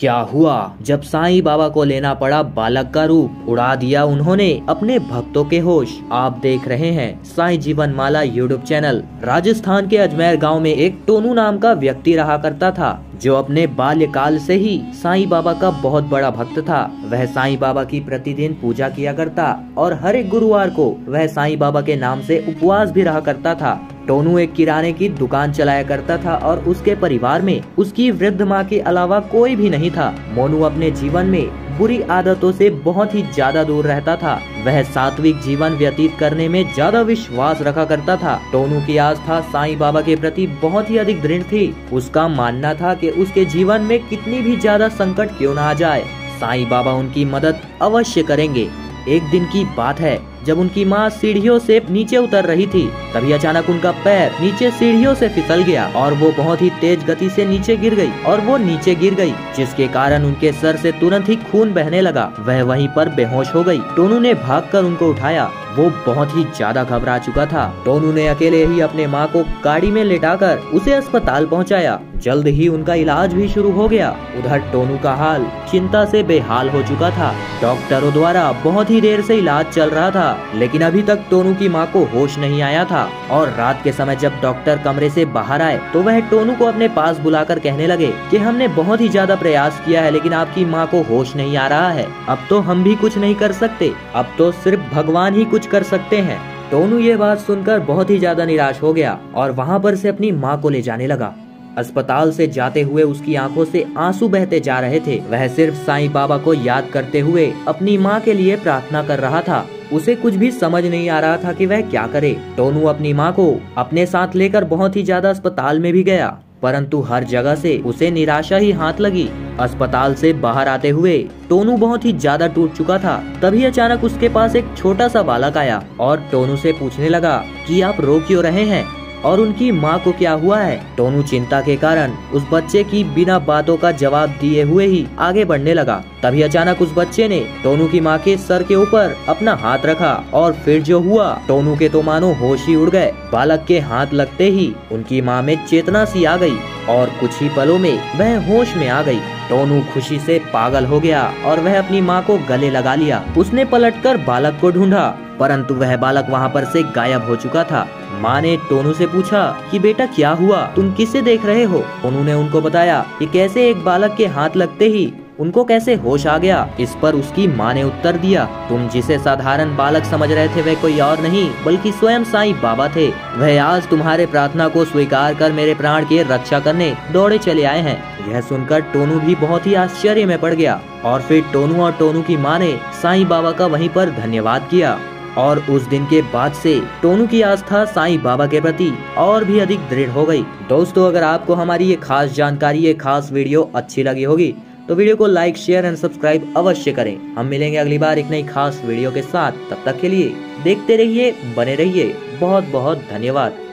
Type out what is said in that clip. क्या हुआ जब साईं बाबा को लेना पड़ा बालक का रूप। उड़ा दिया उन्होंने अपने भक्तों के होश। आप देख रहे हैं साईं जीवन माला यूट्यूब चैनल। राजस्थान के अजमेर गांव में एक टोनू नाम का व्यक्ति रहा करता था, जो अपने बाल्यकाल से ही साईं बाबा का बहुत बड़ा भक्त था। वह साईं बाबा की प्रतिदिन पूजा किया करता और हर एक गुरुवार को वह साईं बाबा के नाम से उपवास भी रहा करता था। टोनू एक किराने की दुकान चलाया करता था और उसके परिवार में उसकी वृद्ध माँ के अलावा कोई भी नहीं था। मोनू अपने जीवन में बुरी आदतों से बहुत ही ज्यादा दूर रहता था। वह सात्विक जीवन व्यतीत करने में ज्यादा विश्वास रखा करता था। टोनू की आस्था साईं बाबा के प्रति बहुत ही अधिक दृढ़ थी। उसका मानना था कि उसके जीवन में कितनी भी ज्यादा संकट क्यों न आ जाए, साईं बाबा उनकी मदद अवश्य करेंगे। एक दिन की बात है, जब उनकी माँ सीढ़ियों से नीचे उतर रही थी, तभी अचानक उनका पैर नीचे सीढ़ियों से फिसल गया और वो बहुत ही तेज गति से नीचे गिर गई जिसके कारण उनके सर से तुरंत ही खून बहने लगा। वह वहीं पर बेहोश हो गई। टोनू ने भागकर उनको उठाया। वो बहुत ही ज्यादा घबरा चुका था। टोनू ने अकेले ही अपने माँ को गाड़ी में लेटाकर उसे अस्पताल पहुँचाया। जल्द ही उनका इलाज भी शुरू हो गया। उधर टोनू का हाल चिंता से बेहाल हो चुका था। डॉक्टरों द्वारा बहुत ही देर से इलाज चल रहा था, लेकिन अभी तक टोनू की मां को होश नहीं आया था। और रात के समय जब डॉक्टर कमरे से बाहर आए तो वह टोनू को अपने पास बुलाकर कहने लगे कि हमने बहुत ही ज्यादा प्रयास किया है, लेकिन आपकी मां को होश नहीं आ रहा है। अब तो हम भी कुछ नहीं कर सकते, अब तो सिर्फ भगवान ही कुछ कर सकते हैं। टोनू ये बात सुनकर बहुत ही ज्यादा निराश हो गया और वहाँ पर से अपनी माँ को ले जाने लगा। अस्पताल से जाते हुए उसकी आंखों से आंसू बहते जा रहे थे। वह सिर्फ साईं बाबा को याद करते हुए अपनी माँ के लिए प्रार्थना कर रहा था। उसे कुछ भी समझ नहीं आ रहा था कि वह क्या करे। टोनू अपनी माँ को अपने साथ लेकर बहुत ही ज्यादा अस्पताल में भी गया, परंतु हर जगह से उसे निराशा ही हाथ लगी। अस्पताल से बाहर आते हुए टोनू बहुत ही ज्यादा टूट चुका था। तभी अचानक उसके पास एक छोटा सा बालक आया और टोनू से पूछने लगा कि आप रो क्यों रहे हैं और उनकी माँ को क्या हुआ है। टोनू चिंता के कारण उस बच्चे की बिना बातों का जवाब दिए हुए ही आगे बढ़ने लगा। तभी अचानक उस बच्चे ने टोनू की माँ के सर के ऊपर अपना हाथ रखा और फिर जो हुआ, टोनू के तो मानो होश ही उड़ गए। बालक के हाथ लगते ही उनकी माँ में चेतना सी आ गई और कुछ ही पलों में वह होश में आ गई। टोनू खुशी से पागल हो गया और वह अपनी माँ को गले लगा लिया। उसने पलटकर बालक को ढूंढा, परंतु वह बालक वहाँ पर से गायब हो चुका था। माँ ने टोनू से पूछा कि बेटा क्या हुआ, तुम किसे देख रहे हो। उन्होंने उनको बताया कि कैसे एक बालक के हाथ लगते ही उनको कैसे होश आ गया। इस पर उसकी माँ ने उत्तर दिया, तुम जिसे साधारण बालक समझ रहे थे वह कोई और नहीं बल्कि स्वयं साईं बाबा थे। वह आज तुम्हारे प्रार्थना को स्वीकार कर मेरे प्राण की रक्षा करने दौड़े चले आए हैं। यह सुनकर टोनू भी बहुत ही आश्चर्य में पड़ गया और फिर टोनू और टोनू की माँ ने साईं बाबा का वहीं पर धन्यवाद किया। और उस दिन के बाद से टोनू की आस्था साईं बाबा के प्रति और भी अधिक दृढ़ हो गई। दोस्तों, अगर आपको हमारी ये खास जानकारी, ये खास वीडियो अच्छी लगी होगी तो वीडियो को लाइक, शेयर एंड सब्सक्राइब अवश्य करें। हम मिलेंगे अगली बार एक नई खास वीडियो के साथ। तब तक के लिए देखते रहिए, बने रहिए। बहुत बहुत धन्यवाद।